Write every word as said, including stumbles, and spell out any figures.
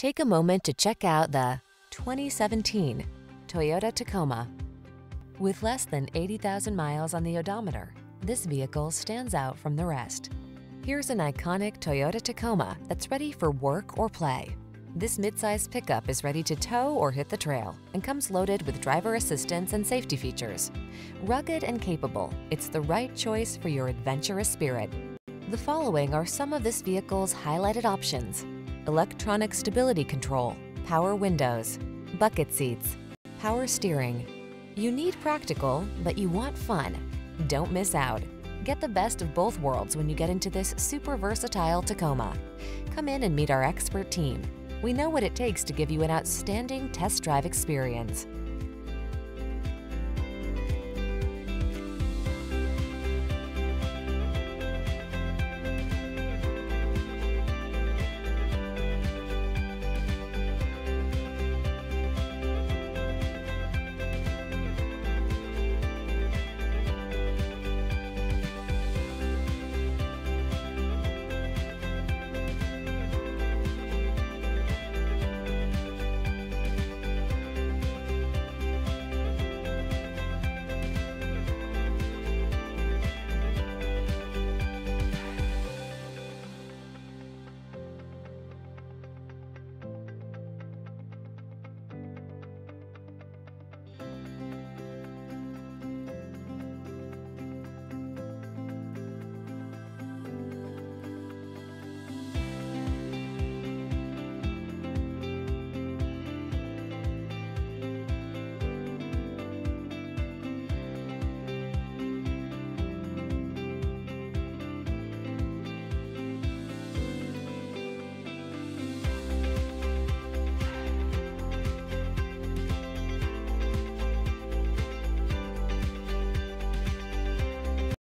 Take a moment to check out the twenty seventeen Toyota Tacoma. With less than eighty thousand miles on the odometer, this vehicle stands out from the rest. Here's an iconic Toyota Tacoma that's ready for work or play. This midsize pickup is ready to tow or hit the trail and comes loaded with driver assistance and safety features. Rugged and capable, it's the right choice for your adventurous spirit. The following are some of this vehicle's highlighted options: electronic stability control, power windows, bucket seats, power steering. You need practical, but you want fun. Don't miss out. Get the best of both worlds when you get into this super versatile Tacoma. Come in and meet our expert team. We know what it takes to give you an outstanding test drive experience.